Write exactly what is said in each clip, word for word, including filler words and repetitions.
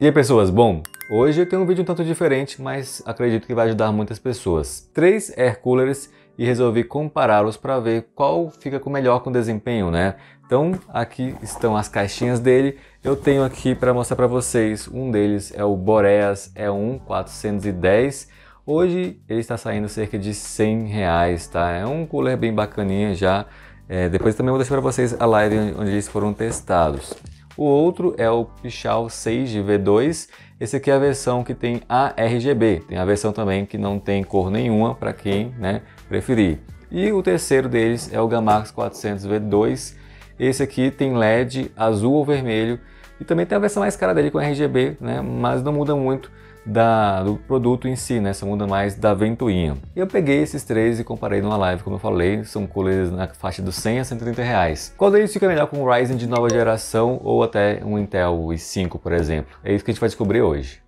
E aí pessoas, bom, hoje eu tenho um vídeo um tanto diferente, mas acredito que vai ajudar muitas pessoas. Três air coolers e resolvi compará-los para ver qual fica com melhor com desempenho, né? Então aqui estão as caixinhas dele, eu tenho aqui para mostrar para vocês, um deles é o Boreas E um quatrocentos e dez, hoje ele está saindo cerca de cem reais, tá? É um cooler bem bacaninha já, é, depois também vou deixar para vocês a live onde eles foram testados. O outro é o Pichau Sage V dois, esse aqui é a versão que tem a R G B, tem a versão também que não tem cor nenhuma para quem, né, preferir. E o terceiro deles é o Gammaxx quatrocentos V dois, esse aqui tem L E D azul ou vermelho e também tem a versão mais cara dele com R G B, né, mas não muda muito da, do produto em si, né, só muda mais da ventoinha. Eu peguei esses três e comparei numa live, como eu falei, são coolers na faixa dos cem a cento e trinta reais. Qual deles fica melhor com um Ryzen de nova geração ou até um Intel i cinco, por exemplo? É isso que a gente vai descobrir hoje.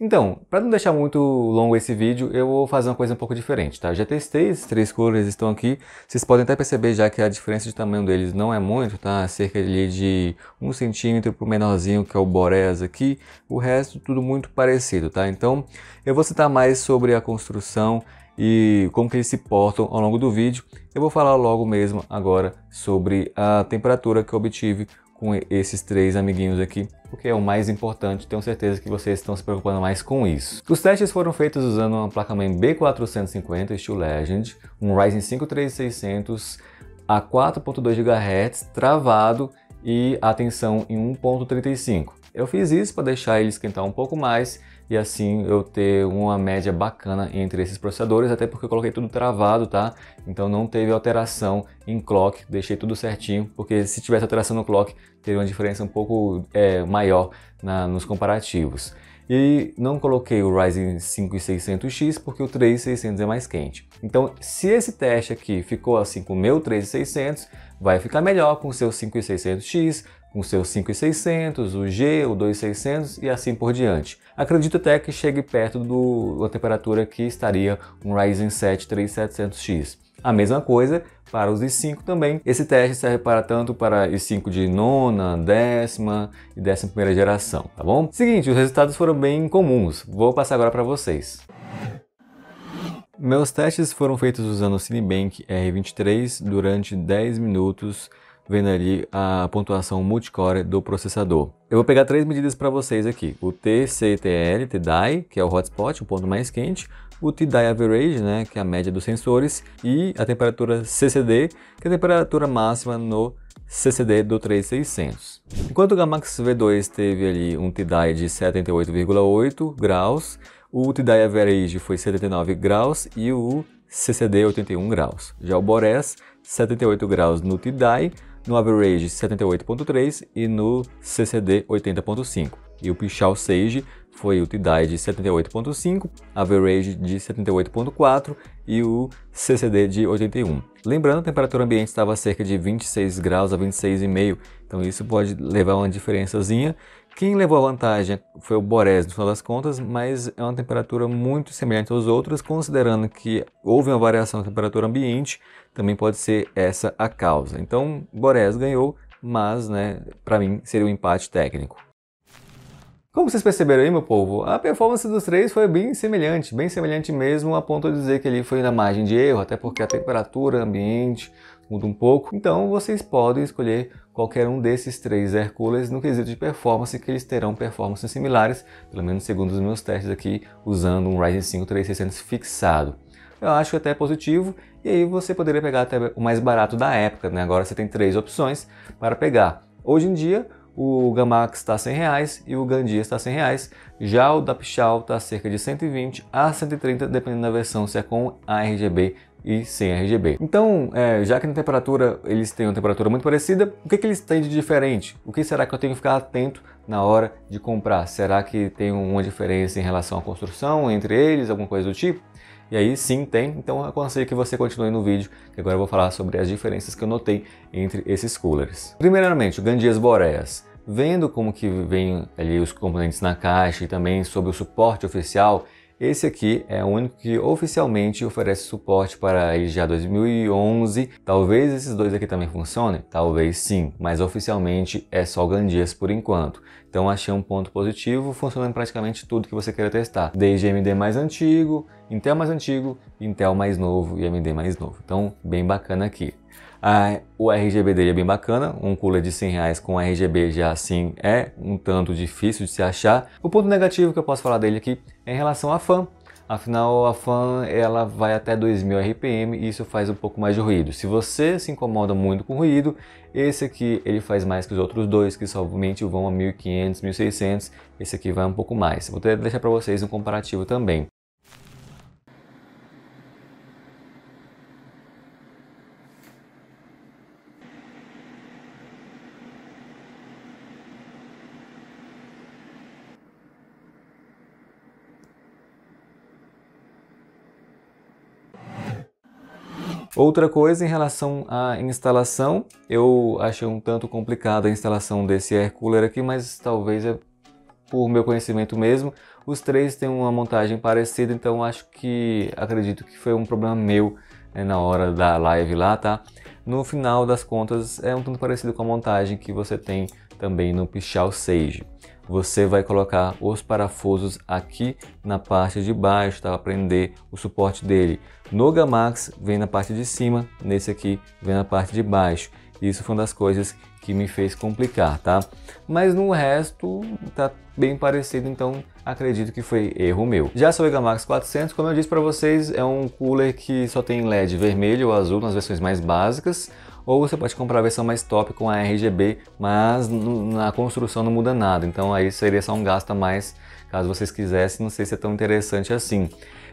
Então, para não deixar muito longo esse vídeo, eu vou fazer uma coisa um pouco diferente, tá? Eu já testei esses três coolers, estão aqui. Vocês podem até perceber já que a diferença de tamanho deles não é muito, tá? Cerca ali de um centímetro pro menorzinho, que é o Boreas aqui. O resto, tudo muito parecido, tá? Então, eu vou citar mais sobre a construção e como que eles se portam ao longo do vídeo. Eu vou falar logo mesmo agora sobre a temperatura que eu obtive com esses três amiguinhos aqui, porque é o mais importante, tenho certeza que vocês estão se preocupando mais com isso. Os testes foram feitos usando uma placa-mãe B quatrocentos e cinquenta Steel Legend, um Ryzen cinco três mil e seiscentos a quatro vírgula dois gigahertz travado e a tensão em um ponto trinta e cinco. Eu fiz isso para deixar ele esquentar um pouco mais e assim eu ter uma média bacana entre esses processadores, até porque eu coloquei tudo travado, tá? Então não teve alteração em clock, deixei tudo certinho, porque se tivesse alteração no clock, teria uma diferença um pouco é, maior na, nos comparativos. E não coloquei o Ryzen cinco mil e seiscentos X porque o três mil e seiscentos é mais quente. Então se esse teste aqui ficou assim com o meu três mil e seiscentos, vai ficar melhor com o seu cinco mil e seiscentos X, com o seu cinco mil e seiscentos, o G, o vinte e seiscentos e assim por diante. Acredito até que chegue perto do, da temperatura que estaria um Ryzen sete três mil e setecentos X. A mesma coisa para os i cinco também. Esse teste serve para tanto para i cinco de nona, décima e décima primeira geração, tá bom? Seguinte, os resultados foram bem comuns. Vou passar agora para vocês. Meus testes foram feitos usando o Cinebench R vinte e três durante dez minutos, vendo ali a pontuação multicore do processador. Eu vou pegar três medidas para vocês aqui. O T C T L, T D I, que é o hotspot, o ponto mais quente. O T D I Average, né, que é a média dos sensores. E a temperatura C C D, que é a temperatura máxima no C C D do três mil e seiscentos. Enquanto o Gammaxx V dois teve ali um T D I de setenta e oito vírgula oito graus. O T D I Average foi setenta e nove graus e o C C D oitenta e um graus. Já o Boreas, setenta e oito graus no T D I. No Average setenta e oito vírgula três e no C C D oitenta vírgula cinco. E o Pichau Sage foi o T D I de setenta e oito vírgula cinco, Average de setenta e oito vírgula quatro e o C C D de oitenta e um. Lembrando, a temperatura ambiente estava a cerca de vinte e seis graus a vinte e seis vírgula cinco, então isso pode levar a uma diferençazinha. Quem levou a vantagem foi o Boreas no final das contas, mas é uma temperatura muito semelhante aos outros, considerando que houve uma variação da temperatura ambiente, também pode ser essa a causa. Então, Boreas ganhou, mas né, para mim seria um empate técnico. Como vocês perceberam aí, meu povo, a performance dos três foi bem semelhante, bem semelhante mesmo, a ponto de dizer que ele foi na margem de erro, até porque a temperatura, ambiente, muda um pouco. Então vocês podem escolher qualquer um desses três air coolers no quesito de performance, que eles terão performances similares, pelo menos segundo os meus testes aqui, usando um Ryzen cinco três mil e seiscentos fixado. Eu acho até positivo, e aí você poderia pegar até o mais barato da época, né? Agora você tem três opções para pegar. Hoje em dia, o Gammaxx está cem reais e o Gamdias está cem reais, já o da Pichau está cerca de cento e vinte a cento e trinta, dependendo da versão, se é com a R G B e sem R G B. Então, é, já que na temperatura eles têm uma temperatura muito parecida, o que, que eles têm de diferente? O que será que eu tenho que ficar atento na hora de comprar? Será que tem uma diferença em relação à construção entre eles, alguma coisa do tipo? E aí sim tem, então eu aconselho que você continue no vídeo, que agora eu vou falar sobre as diferenças que eu notei entre esses coolers. Primeiramente, o Gamdias Boreas. Vendo como que vem ali os componentes na caixa e também sobre o suporte oficial, Esse aqui é o único que oficialmente oferece suporte para a L G A dois mil e onze. Talvez esses dois aqui também funcionem, talvez sim, mas oficialmente é só o Gamdias por enquanto. Então achei um ponto positivo, funcionando praticamente tudo que você queira testar, desde A M D mais antigo, Intel mais antigo, Intel mais novo e A M D mais novo. Então bem bacana aqui. Ah, o R G B dele é bem bacana, um cooler de cem reais com R G B já assim é um tanto difícil de se achar. O ponto negativo que eu posso falar dele aqui é em relação à fan. Afinal, a fan ela vai até dois mil R P M e isso faz um pouco mais de ruído. Se você se incomoda muito com ruído, esse aqui ele faz mais que os outros dois, que somente vão a mil e quinhentos, mil e seiscentos, esse aqui vai um pouco mais. Vou até deixar para vocês um comparativo também. Outra coisa em relação à instalação, eu achei um tanto complicada a instalação desse air cooler aqui, mas talvez é por meu conhecimento mesmo. Os três têm uma montagem parecida, então acho que, acredito que foi um problema meu, né, na hora da live lá, tá? No final das contas, é um tanto parecido com a montagem que você tem também no Pichau Sage. Você vai colocar os parafusos aqui na parte de baixo, tá? Para prender o suporte dele. No Gammaxx vem na parte de cima, nesse aqui vem na parte de baixo. Isso foi uma das coisas que me fez complicar, tá? Mas no resto tá bem parecido, então acredito que foi erro meu. Já sobre o Gammaxx quatrocentos, como eu disse para vocês, é um cooler que só tem L E D vermelho ou azul nas versões mais básicas. Ou você pode comprar a versão mais top com a R G B, mas na construção não muda nada. Então aí seria só um gasto a mais, caso vocês quisessem, não sei se é tão interessante assim.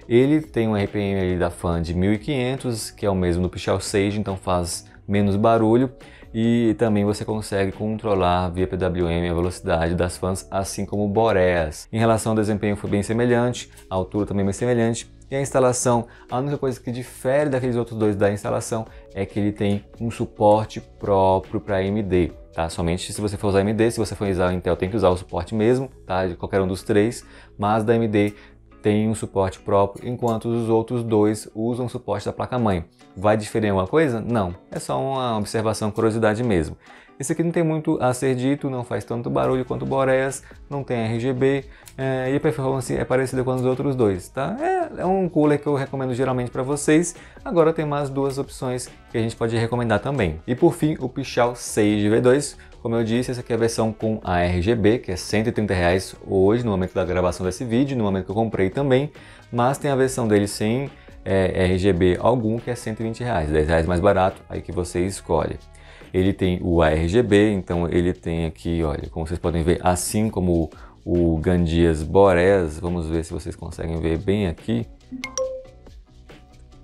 Ele tem um R P M ali da fan de mil e quinhentos, que é o mesmo do Pichau Sage, então faz menos barulho. E também você consegue controlar via P W M a velocidade das fans, assim como o Boreas. Em relação ao desempenho foi bem semelhante, a altura também bem semelhante. E a instalação, a única coisa que difere daqueles outros dois da instalação é que ele tem um suporte próprio para A M D, tá? Somente se você for usar A M D, se você for usar o Intel tem que usar o suporte mesmo, tá? De qualquer um dos três, mas da A M D tem um suporte próprio, enquanto os outros dois usam o suporte da placa-mãe. Vai diferir alguma coisa? Não, é só uma observação, curiosidade mesmo. Esse aqui não tem muito a ser dito, não faz tanto barulho quanto o Boreas, não tem R G B, é, e a performance é parecida com os outros dois, tá? É, é um cooler que eu recomendo geralmente para vocês. Agora tem mais duas opções que a gente pode recomendar também. E por fim, o Pichau Sage V dois. Como eu disse, essa aqui é a versão com a R G B, que é cento e trinta reais hoje, no momento da gravação desse vídeo, no momento que eu comprei também, mas tem a versão dele sem é, R G B algum, que é cento e vinte reais, dez reais mais barato, aí que você escolhe. Ele tem o A R G B, então ele tem aqui, olha, como vocês podem ver, assim como o Gamdias Boreas, vamos ver se vocês conseguem ver bem aqui.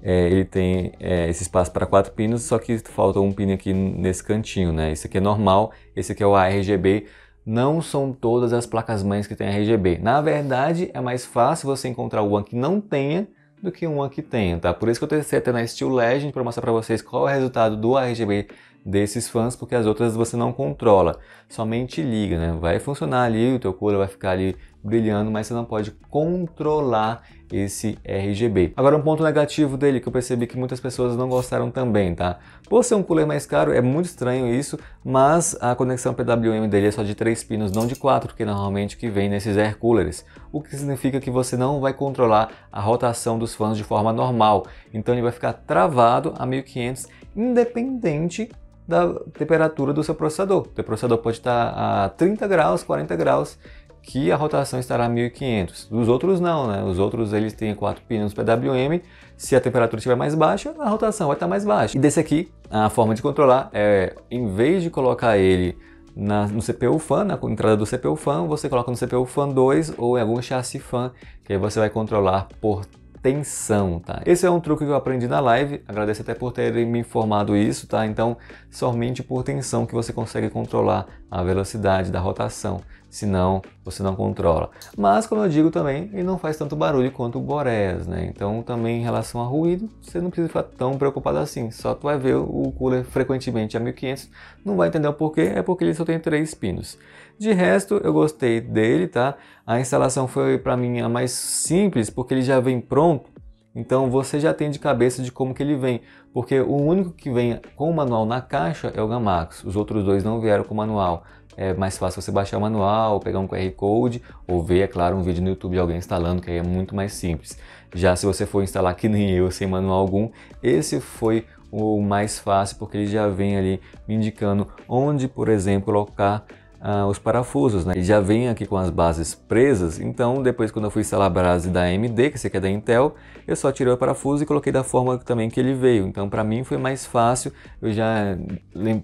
É, ele tem é, esse espaço para quatro pinos, só que falta um pino aqui nesse cantinho, né? Esse aqui é normal, esse aqui é o A R G B. Não são todas as placas-mães que tem R G B. Na verdade, é mais fácil você encontrar uma que não tenha do que uma que tenha, tá? Por isso que eu testei até na Steel Legend para mostrar para vocês qual é o resultado do R G B desses fãs, porque as outras você não controla, somente liga, né? Vai funcionar ali, o teu cooler vai ficar ali brilhando, mas você não pode controlar esse R G B. Agora um ponto negativo dele, que eu percebi que muitas pessoas não gostaram também, tá? Por ser um cooler mais caro, é muito estranho isso, mas a conexão P W M dele é só de três pinos, não de quatro, que normalmente que vem nesses air coolers, o que significa que você não vai controlar a rotação dos fãs de forma normal, então ele vai ficar travado a mil e quinhentos, independente da temperatura do seu processador. O processador pode estar a trinta graus, quarenta graus, que a rotação estará a mil e quinhentos. Os outros não, né? Os outros eles têm quatro pinos P W M, se a temperatura estiver mais baixa, a rotação vai estar mais baixa. E desse aqui, a forma de controlar é, em vez de colocar ele na, no C P U fan, na entrada do C P U fan, você coloca no C P U fan dois ou em algum chassi fan, que aí você vai controlar por tensão, tá? Esse é um truque que eu aprendi na live, agradeço até por terem me informado isso, tá? Então, somente por tensão que você consegue controlar a velocidade da rotação, senão você não controla. Mas, como eu digo também, ele não faz tanto barulho quanto o Boreas, né? Então, também em relação a ruído, você não precisa ficar tão preocupado assim, só tu vai ver o cooler frequentemente a mil e quinhentos, não vai entender o porquê, é porque ele só tem três pinos. De resto, eu gostei dele, tá? A instalação foi, para mim, a mais simples, porque ele já vem pronto, então você já tem de cabeça de como que ele vem, porque o único que vem com o manual na caixa é o Gammaxx, os outros dois não vieram com o manual. É mais fácil você baixar o manual, pegar um Q R Code ou ver, é claro, um vídeo no YouTube de alguém instalando, que aí é muito mais simples. Já se você for instalar que nem eu, sem manual algum, esse foi o mais fácil, porque ele já vem ali me indicando onde, por exemplo, colocar ah, os parafusos, né? Ele já vem aqui com as bases presas, então depois, quando eu fui instalar a base da A M D, que esse aqui é da Intel, eu só tirei o parafuso e coloquei da forma também que ele veio. Então, para mim foi mais fácil, eu já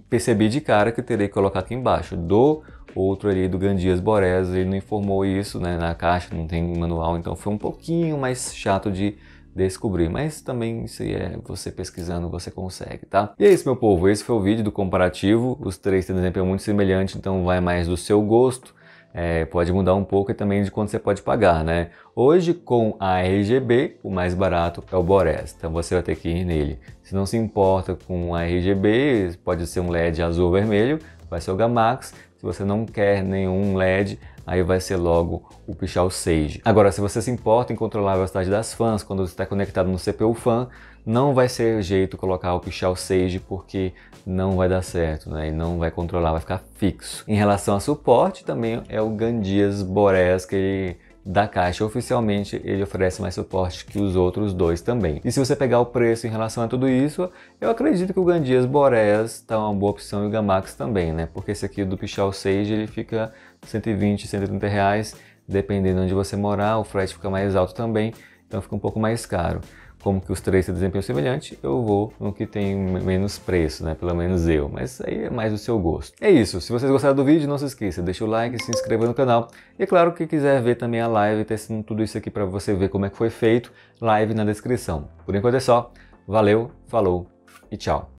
percebi de cara que terei que colocar aqui embaixo. Do outro ali, do Gamdias Boreas, ele não informou isso, né, na caixa, não tem manual, então foi um pouquinho mais chato de descobrir, mas também, se é você pesquisando, você consegue, tá? E é isso, meu povo, esse foi o vídeo do comparativo. Os três têm um exemplo muito semelhante, então vai mais do seu gosto, é, pode mudar um pouco, e também de quanto você pode pagar, né? Hoje, com a R G B, o mais barato é o Boreas, então você vai ter que ir nele. Se não se importa com a R G B, pode ser um L E D azul ou vermelho, vai ser o Gammaxx. Se você não quer nenhum L E D, aí vai ser logo o Pichau Sage. Agora, se você se importa em controlar a velocidade das fãs, quando você está conectado no C P U fan, não vai ser jeito colocar o Pichau Sage, porque não vai dar certo, né? E não vai controlar, vai ficar fixo. Em relação a suporte, também é o Gamdias Boreas, que ele, da caixa oficialmente, ele oferece mais suporte que os outros dois também. E se você pegar o preço em relação a tudo isso, eu acredito que o Gamdias Boreas tá uma boa opção, e o Gammaxx também, né? Porque esse aqui do Pichau Sage, ele fica cento e vinte, cento e trinta reais, dependendo de onde você morar, o frete fica mais alto também, então fica um pouco mais caro. Como que os três se desempenham semelhante, eu vou no que tem menos preço, né? Pelo menos eu, mas aí é mais do seu gosto. É isso, se vocês gostaram do vídeo, não se esqueça, deixa o like, se inscreva no canal. E é claro, que quiser ver também a live, testando tudo isso aqui para você ver como é que foi feito, live na descrição. Por enquanto é só, valeu, falou e tchau.